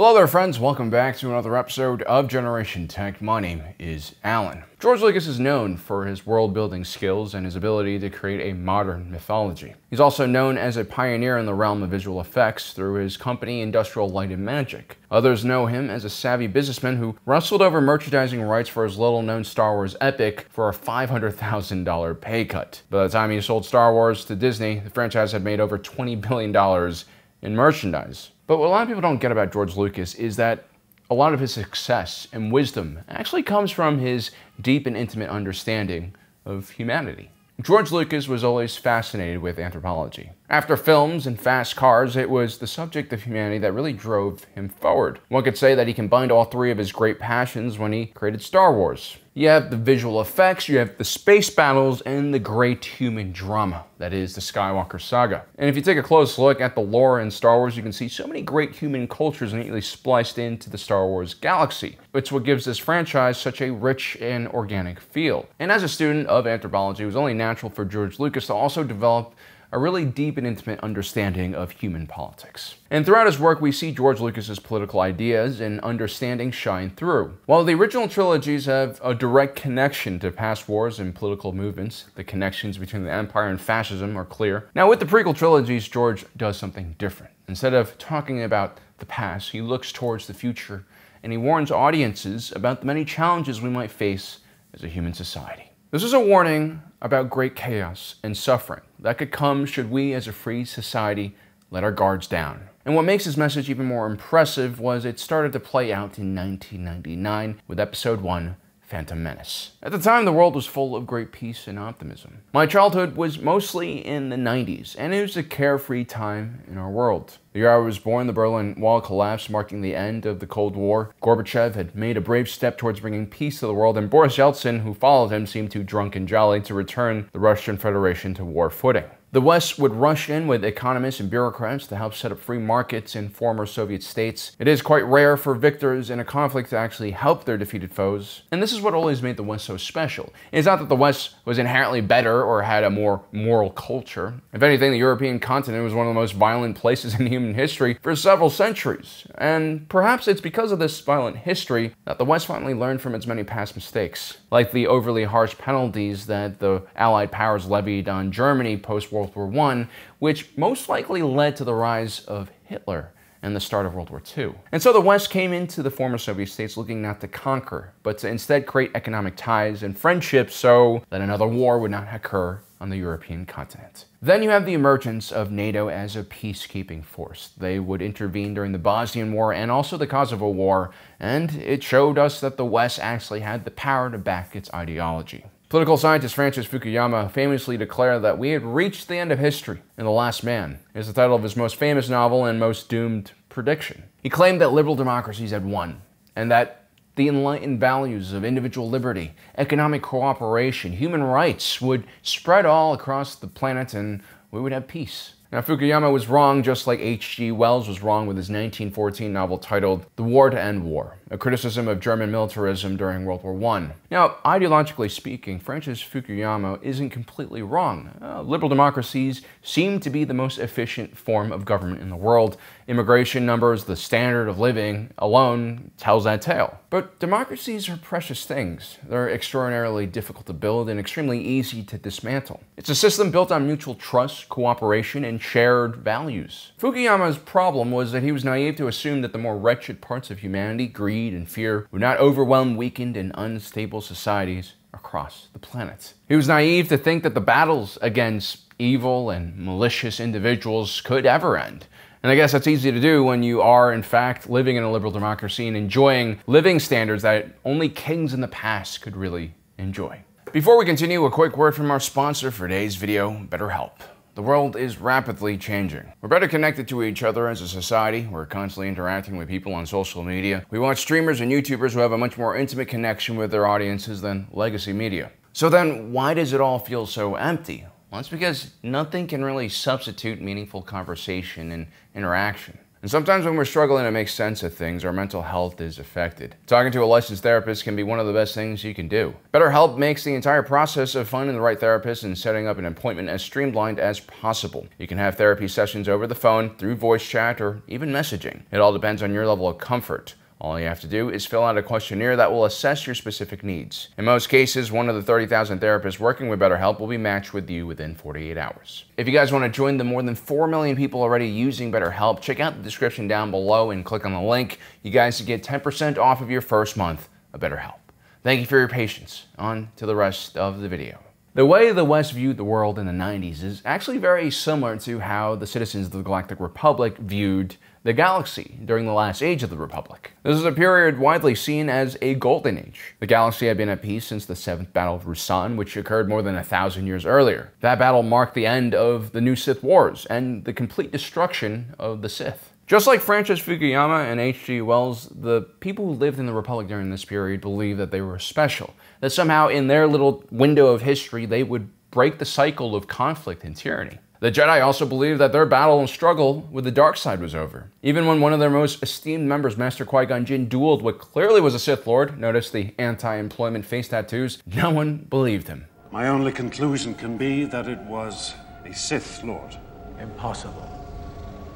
Hello there, friends. Welcome back to another episode of Generation Tech. My name is Alan. George Lucas is known for his world-building skills and his ability to create a modern mythology. He's also known as a pioneer in the realm of visual effects through his company Industrial Light and Magic. Others know him as a savvy businessman who wrestled over merchandising rights for his little-known Star Wars epic for a $500,000 pay cut. By the time he sold Star Wars to Disney, the franchise had made over $20 billion in merchandise. But what a lot of people don't get about George Lucas is that a lot of his success and wisdom actually comes from his deep and intimate understanding of humanity. George Lucas was always fascinated with anthropology. After films and fast cars, it was the subject of humanity that really drove him forward. One could say that he combined all three of his great passions when he created Star Wars. You have the visual effects, you have the space battles, and the great human drama that is the Skywalker saga. And if you take a close look at the lore in Star Wars, you can see so many great human cultures neatly spliced into the Star Wars galaxy. It's what gives this franchise such a rich and organic feel. And as a student of anthropology, it was only natural for George Lucas to also develop a really deep and intimate understanding of human politics. And throughout his work, we see George Lucas's political ideas and understanding shine through. While the original trilogies have a direct connection to past wars and political movements, the connections between the Empire and fascism are clear. Now, with the prequel trilogies, George does something different. Instead of talking about the past, he looks towards the future, and he warns audiences about the many challenges we might face as a human society. This is a warning about great chaos and suffering that could come should we as a free society let our guards down. And what makes his message even more impressive was it started to play out in 1999 with Episode 1, Phantom Menace. At the time, the world was full of great peace and optimism. My childhood was mostly in the 90s, and it was a carefree time in our world. The year I was born, the Berlin Wall collapsed, marking the end of the Cold War. Gorbachev had made a brave step towards bringing peace to the world, and Boris Yeltsin, who followed him, seemed too drunk and jolly to return the Russian Federation to war footing. The West would rush in with economists and bureaucrats to help set up free markets in former Soviet states. It is quite rare for victors in a conflict to actually help their defeated foes. And this is what always made the West so special. It's not that the West was inherently better or had a more moral culture. If anything, the European continent was one of the most violent places in human history for several centuries. And perhaps it's because of this violent history that the West finally learned from its many past mistakes, like the overly harsh penalties that the Allied powers levied on Germany post-war World War I, which most likely led to the rise of Hitler and the start of World War II. And so the West came into the former Soviet states looking not to conquer, but to instead create economic ties and friendships so that another war would not occur on the European continent. Then you have the emergence of NATO as a peacekeeping force. They would intervene during the Bosnian War and also the Kosovo War, and it showed us that the West actually had the power to back its ideology. Political scientist Francis Fukuyama famously declared that we had reached the end of history in The Last Man. It is the title of his most famous novel and most doomed prediction. He claimed that liberal democracies had won, and that the enlightened values of individual liberty, economic cooperation, human rights would spread all across the planet and we would have peace. Now, Fukuyama was wrong, just like H.G. Wells was wrong with his 1914 novel titled The War to End War, a criticism of German militarism during World War I. Now, ideologically speaking, Francis Fukuyama isn't completely wrong. Liberal democracies seem to be the most efficient form of government in the world. Immigration numbers, the standard of living alone tells that tale. But democracies are precious things. They're extraordinarily difficult to build and extremely easy to dismantle. It's a system built on mutual trust, cooperation, and shared values. Fukuyama's problem was that he was naive to assume that the more wretched parts of humanity, greed and fear, would not overwhelm weakened and unstable societies across the planet. He was naive to think that the battles against evil and malicious individuals could ever end. And I guess that's easy to do when you are, in fact, living in a liberal democracy and enjoying living standards that only kings in the past could really enjoy. Before we continue, a quick word from our sponsor for today's video, BetterHelp. The world is rapidly changing. We're better connected to each other as a society. We're constantly interacting with people on social media. We watch streamers and YouTubers who have a much more intimate connection with their audiences than legacy media. So then why does it all feel so empty? Well, it's because nothing can really substitute meaningful conversation and interaction. And sometimes when we're struggling to make sense of things, our mental health is affected. Talking to a licensed therapist can be one of the best things you can do. BetterHelp makes the entire process of finding the right therapist and setting up an appointment as streamlined as possible. You can have therapy sessions over the phone, through voice chat, or even messaging. It all depends on your level of comfort. All you have to do is fill out a questionnaire that will assess your specific needs. In most cases, one of the 30,000 therapists working with BetterHelp will be matched with you within 48 hours. If you guys want to join the more than 4 million people already using BetterHelp, check out the description down below and click on the link. You guys get 10% off of your first month of BetterHelp. Thank you for your patience. On to the rest of the video. The way the West viewed the world in the 90s is actually very similar to how the citizens of the Galactic Republic viewed the galaxy during the last age of the Republic. This is a period widely seen as a golden age. The galaxy had been at peace since the 7th Battle of Ruusan, which occurred more than 1,000 years earlier. That battle marked the end of the New Sith Wars and the complete destruction of the Sith. Just like Francis Fukuyama and H.G. Wells, the people who lived in the Republic during this period believed that they were special, that somehow in their little window of history they would break the cycle of conflict and tyranny. The Jedi also believed that their battle and struggle with the dark side was over. Even when one of their most esteemed members, Master Qui-Gon Jinn, dueled what clearly was a Sith Lord, notice the anti-employment face tattoos, no one believed him. My only conclusion can be that it was a Sith Lord. Impossible.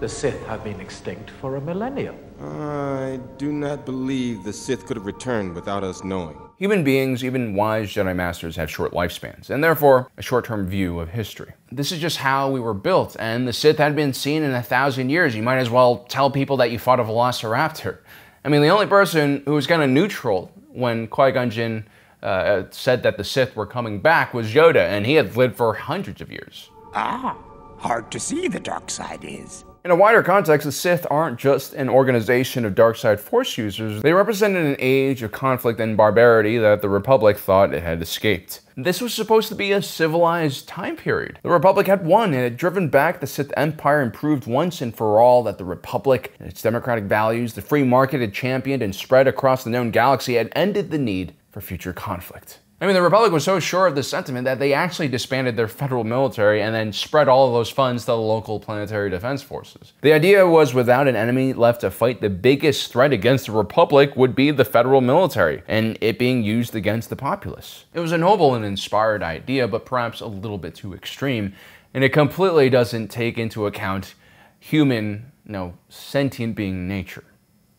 The Sith have been extinct for a millennium. I do not believe the Sith could have returned without us knowing. Human beings, even wise Jedi Masters, have short lifespans, and therefore a short-term view of history. This is just how we were built, and the Sith had been seen in 1,000 years. You might as well tell people that you fought a velociraptor. I mean, the only person who was kind of neutral when Qui-Gon Jinn said that the Sith were coming back was Yoda, and he had lived for hundreds of years. Ah, hard to see the dark side is. In a wider context, the Sith aren't just an organization of dark side force users. They represented an age of conflict and barbarity that the Republic thought it had escaped. This was supposed to be a civilized time period. The Republic had won and had driven back the Sith Empire and proved once and for all that the Republic and its democratic values, the free market had championed and spread across the known galaxy, had ended the need for future conflict. I mean, the Republic was so sure of this sentiment that they actually disbanded their federal military and then spread all of those funds to the local planetary defense forces. The idea was without an enemy left to fight, the biggest threat against the Republic would be the federal military and it being used against the populace. It was a noble and inspired idea, but perhaps a little bit too extreme, and it completely doesn't take into account human, no, sentient being nature.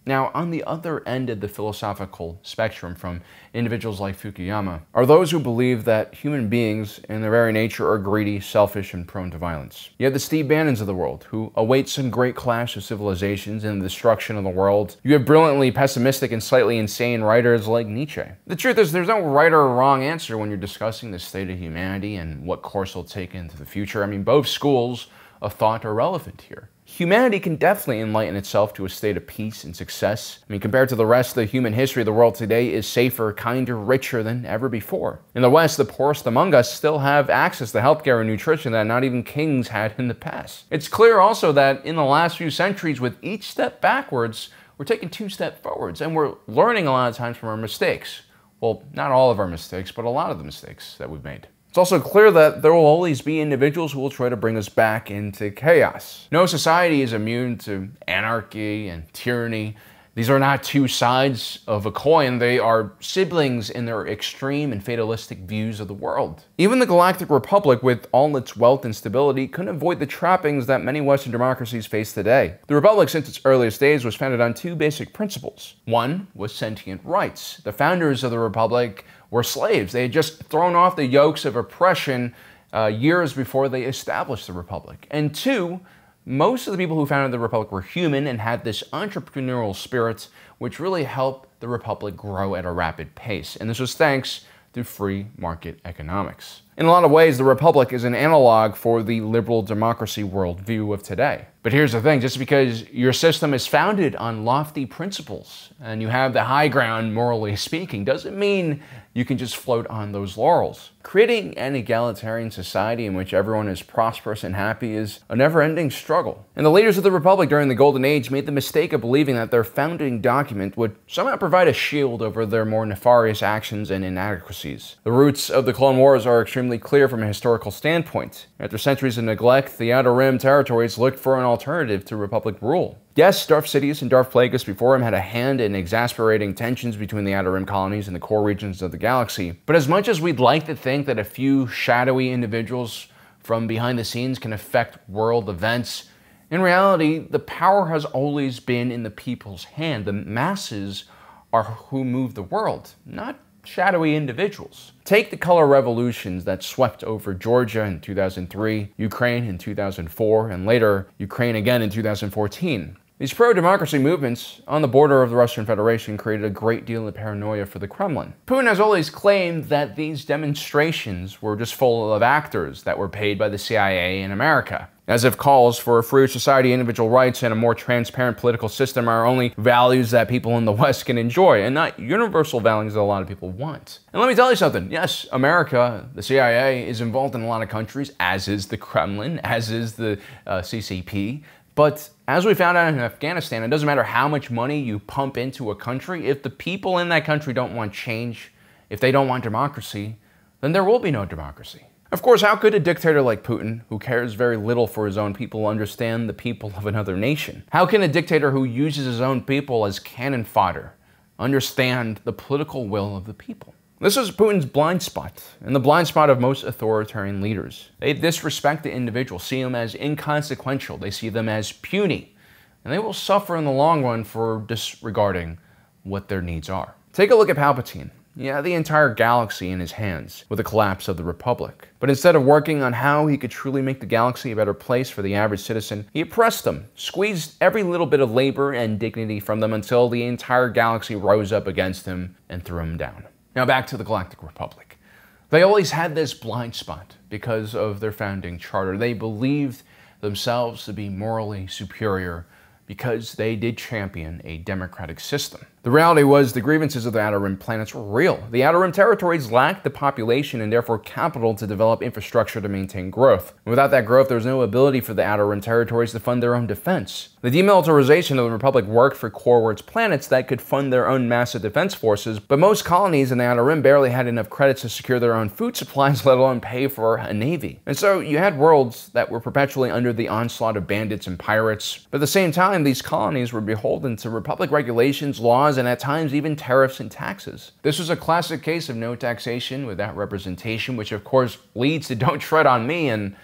Now, on the other end of the philosophical spectrum from individuals like Fukuyama are those who believe that human beings in their very nature are greedy, selfish, and prone to violence. You have the Steve Bannons of the world who await some great clash of civilizations and the destruction of the world. You have brilliantly pessimistic and slightly insane writers like Nietzsche. The truth is there's no right or wrong answer when you're discussing the state of humanity and what course will take into the future. I mean, both schools of thought are relevant here. Humanity can definitely enlighten itself to a state of peace and success. I mean, compared to the rest of the human history, the world today is safer, kinder, richer than ever before. In the West, the poorest among us still have access to healthcare and nutrition that not even kings had in the past. It's clear also that in the last few centuries, with each step backwards, we're taking 2 steps forwards, and we're learning a lot of times from our mistakes. Well, not all of our mistakes, but a lot of the mistakes that we've made. It's also clear that there will always be individuals who will try to bring us back into chaos. No society is immune to anarchy and tyranny. These are not 2 sides of a coin. They are siblings in their extreme and fatalistic views of the world. Even the Galactic Republic, with all its wealth and stability, couldn't avoid the trappings that many Western democracies face today. The Republic, since its earliest days, was founded on 2 basic principles. One was sentient rights. The founders of the Republic were slaves. They had just thrown off the yokes of oppression years before they established the Republic. And 2, most of the people who founded the Republic were human and had this entrepreneurial spirit, which really helped the Republic grow at a rapid pace. And this was thanks to free market economics. In a lot of ways, the Republic is an analog for the liberal democracy worldview of today. But here's the thing, just because your system is founded on lofty principles and you have the high ground, morally speaking, doesn't mean you can just float on those laurels. Creating an egalitarian society in which everyone is prosperous and happy is a never-ending struggle. And the leaders of the Republic during the Golden Age made the mistake of believing that their founding document would somehow provide a shield over their more nefarious actions and inadequacies. The roots of the Clone Wars are extremely extremely clear from a historical standpoint. After centuries of neglect, the Outer Rim territories looked for an alternative to Republic rule. Yes, Darth Sidious and Darth Plagueis before him had a hand in exasperating tensions between the Outer Rim colonies and the core regions of the galaxy, but as much as we'd like to think that a few shadowy individuals from behind the scenes can affect world events, in reality, the power has always been in the people's hand. The masses are who move the world, not shadowy individuals. Take the color revolutions that swept over Georgia in 2003, Ukraine in 2004, and later Ukraine again in 2014. These pro-democracy movements on the border of the Russian Federation created a great deal of paranoia for the Kremlin. Putin has always claimed that these demonstrations were just full of actors that were paid by the CIA in America, as if calls for a freer society, individual rights, and a more transparent political system are only values that people in the West can enjoy, and not universal values that a lot of people want. And let me tell you something, yes, America, the CIA, is involved in a lot of countries, as is the Kremlin, as is the CCP, but as we found out in Afghanistan, it doesn't matter how much money you pump into a country. If the people in that country don't want change, if they don't want democracy, then there will be no democracy. Of course, how could a dictator like Putin, who cares very little for his own people, understand the people of another nation? How can a dictator who uses his own people as cannon fodder understand the political will of the people? This is Putin's blind spot, and the blind spot of most authoritarian leaders. They disrespect the individual, see them as inconsequential, they see them as puny, and they will suffer in the long run for disregarding what their needs are. Take a look at Palpatine. Yeah, the entire galaxy in his hands with the collapse of the Republic. But instead of working on how he could truly make the galaxy a better place for the average citizen, he oppressed them, squeezed every little bit of labor and dignity from them until the entire galaxy rose up against him and threw him down. Now back to the Galactic Republic. They always had this blind spot because of their founding charter. They believed themselves to be morally superior because they did champion a democratic system. The reality was the grievances of the Outer Rim planets were real. The Outer Rim territories lacked the population and therefore capital to develop infrastructure to maintain growth. And without that growth, there was no ability for the Outer Rim territories to fund their own defense. The demilitarization of the Republic worked for Coruscant planets that could fund their own massive defense forces, but most colonies in the Outer Rim barely had enough credits to secure their own food supplies, let alone pay for a navy. And so you had worlds that were perpetually under the onslaught of bandits and pirates, but at the same time, these colonies were beholden to Republic regulations, laws, and at times even tariffs and taxes. This was a classic case of no taxation without representation, which of course leads to don't tread on me, and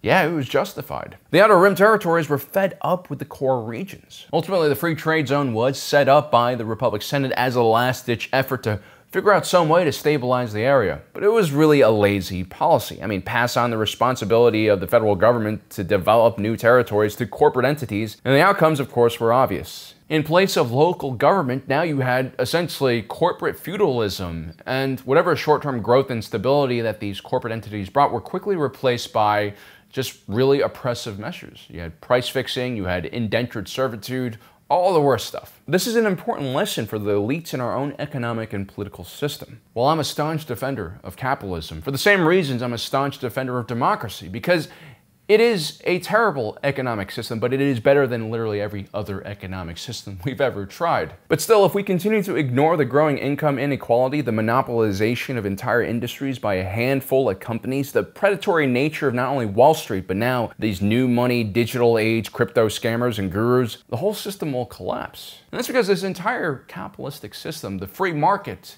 yeah, it was justified. The Outer Rim territories were fed up with the core regions. Ultimately, the Free Trade Zone was set up by the Republic Senate as a last-ditch effort to figure out some way to stabilize the area. But it was really a lazy policy. I mean, pass on the responsibility of the federal government to develop new territories to corporate entities, and the outcomes, of course, were obvious. In place of local government, now you had essentially corporate feudalism, and whatever short-term growth and stability that these corporate entities brought were quickly replaced by just really oppressive measures. You had price fixing, you had indentured servitude, all the worst stuff. This is an important lesson for the elites in our own economic and political system. While I'm a staunch defender of capitalism, for the same reasons I'm a staunch defender of democracy, because it is a terrible economic system, but it is better than literally every other economic system we've ever tried. But still, if we continue to ignore the growing income inequality, the monopolization of entire industries by a handful of companies, the predatory nature of not only Wall Street, but now these new money, digital age, crypto scammers and gurus, the whole system will collapse. And that's because this entire capitalistic system, the free market,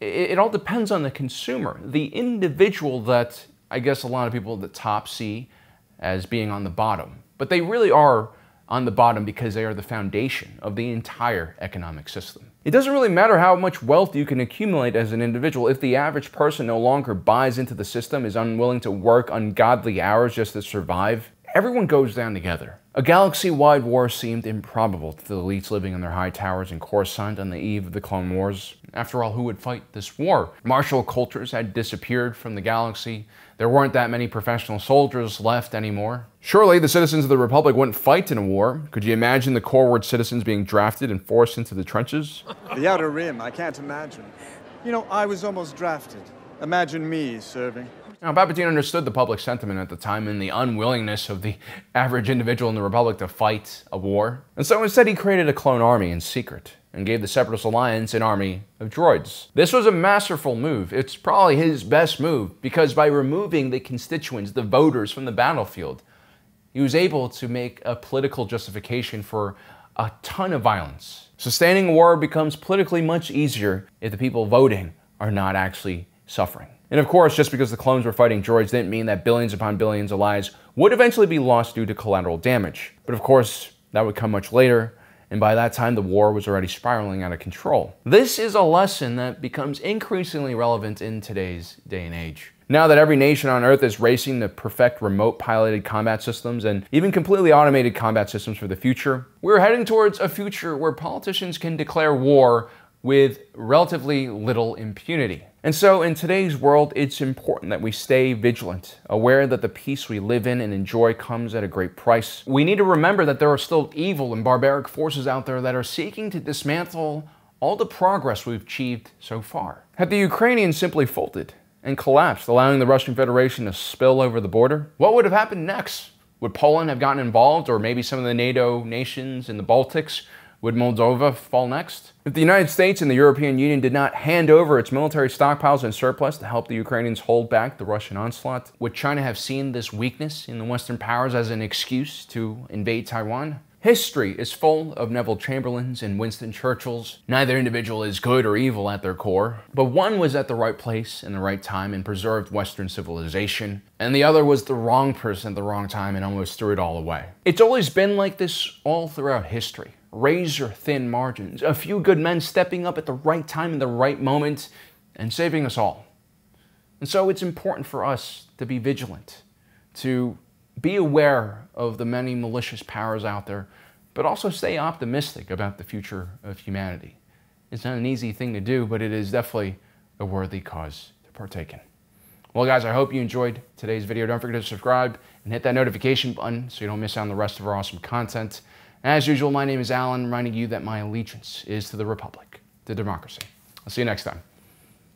it all depends on the consumer, the individual that I guess a lot of people at the top see as being on the bottom, but they really are on the bottom because they are the foundation of the entire economic system. It doesn't really matter how much wealth you can accumulate as an individual if the average person no longer buys into the system, is unwilling to work ungodly hours just to survive. Everyone goes down together. A galaxy-wide war seemed improbable to the elites living in their high towers in Coruscant on the eve of the Clone Wars. After all, who would fight this war? Martial cultures had disappeared from the galaxy. There weren't that many professional soldiers left anymore. Surely the citizens of the Republic wouldn't fight in a war. Could you imagine the Corward citizens being drafted and forced into the trenches? The Outer Rim, I can't imagine. You know, I was almost drafted. Imagine me serving. Now, Palpatine understood the public sentiment at the time and the unwillingness of the average individual in the Republic to fight a war. And so instead he created a clone army in secret and gave the Separatist Alliance an army of droids. This was a masterful move. It's probably his best move, because by removing the constituents, the voters, from the battlefield, he was able to make a political justification for a ton of violence. Sustaining war becomes politically much easier if the people voting are not actually suffering. And of course, just because the clones were fighting droids didn't mean that billions upon billions of lives would eventually be lost due to collateral damage. But of course, that would come much later, and by that time the war was already spiraling out of control. This is a lesson that becomes increasingly relevant in today's day and age. Now that every nation on Earth is racing to perfect remote piloted combat systems and even completely automated combat systems for the future, we're heading towards a future where politicians can declare war with relatively little impunity. And so in today's world, it's important that we stay vigilant, aware that the peace we live in and enjoy comes at a great price. We need to remember that there are still evil and barbaric forces out there that are seeking to dismantle all the progress we've achieved so far. Had the Ukrainians simply folded and collapsed, allowing the Russian Federation to spill over the border, what would have happened next? Would Poland have gotten involved, or maybe some of the NATO nations in the Baltics? Would Moldova fall next? If the United States and the European Union did not hand over its military stockpiles and surplus to help the Ukrainians hold back the Russian onslaught, would China have seen this weakness in the Western powers as an excuse to invade Taiwan? History is full of Neville Chamberlains and Winston Churchills. Neither individual is good or evil at their core, but one was at the right place and the right time and preserved Western civilization, and the other was the wrong person at the wrong time and almost threw it all away. It's always been like this all throughout history. Razor-thin margins, a few good men stepping up at the right time in the right moment and saving us all. And so it's important for us to be vigilant, to be aware of the many malicious powers out there, but also stay optimistic about the future of humanity. It's not an easy thing to do, but it is definitely a worthy cause to partake in. Well, guys, I hope you enjoyed today's video. Don't forget to subscribe and hit that notification button so you don't miss out on the rest of our awesome content. As usual, my name is Alan, reminding you that my allegiance is to the Republic, to democracy. I'll see you next time.